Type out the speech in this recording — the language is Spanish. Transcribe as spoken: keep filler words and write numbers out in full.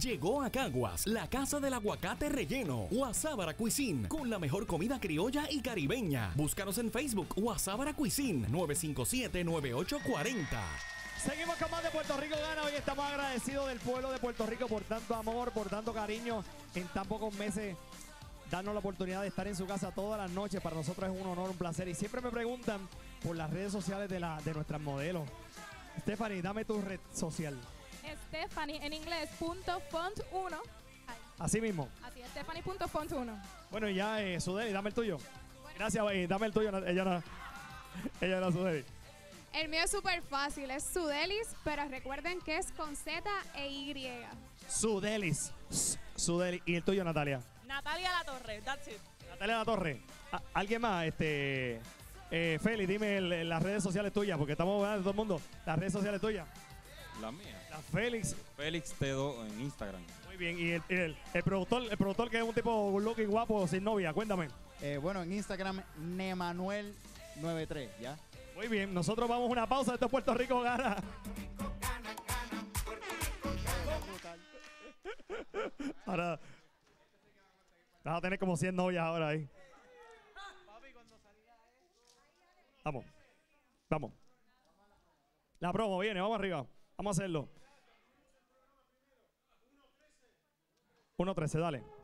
Llegó a Caguas la casa del aguacate relleno, Wasabara Cuisine, con la mejor comida criolla y caribeña. Búscanos en Facebook, Wasabara Cuisine, nueve cinco siete, nueve ocho cuatro cero. Seguimos con más de Puerto Rico Gana. Hoy estamos agradecidos del pueblo de Puerto Rico por tanto amor, por tanto cariño, en tan pocos meses. Darnos la oportunidad de estar en su casa todas las noches. Para nosotros es un honor, un placer. Y siempre me preguntan por las redes sociales de, la, de nuestras modelos. Stephanie, dame tu red social. Stephanie, en inglés, punto font uno. Así mismo. Así, Stephanie punto font uno. Bueno, y ya, eh, Sudelis, dame el tuyo. Bueno. Gracias, eh, dame el tuyo. Ella no, ella no, Sudelis. El mío es súper fácil, es Sudelis, pero recuerden que es con Z e Y. Sudelis, Sudelis. Y el tuyo, Natalia. Natalia La Torre, that's it. Natalia La Torre. ¿Alguien más? Este, eh, Félix, dime el, las redes sociales tuyas, porque estamos hablando de todo el mundo. Las redes sociales tuyas. La mía. La Félix. Félix Tedo en Instagram. Muy bien. Y el, el, el, productor, el productor, que es un tipo loco y guapo, sin novia, cuéntame. Eh, bueno, en Instagram, nemanuel noventa y tres, ¿ya? Muy bien. Nosotros vamos a una pausa. Esto es Puerto Rico Gana. Ahora... vas a tener como cien novias ahora ahí. Papi, cuando salía eso. Vamos. Vamos. La promo viene, vamos arriba. Vamos a hacerlo. uno trece, dale.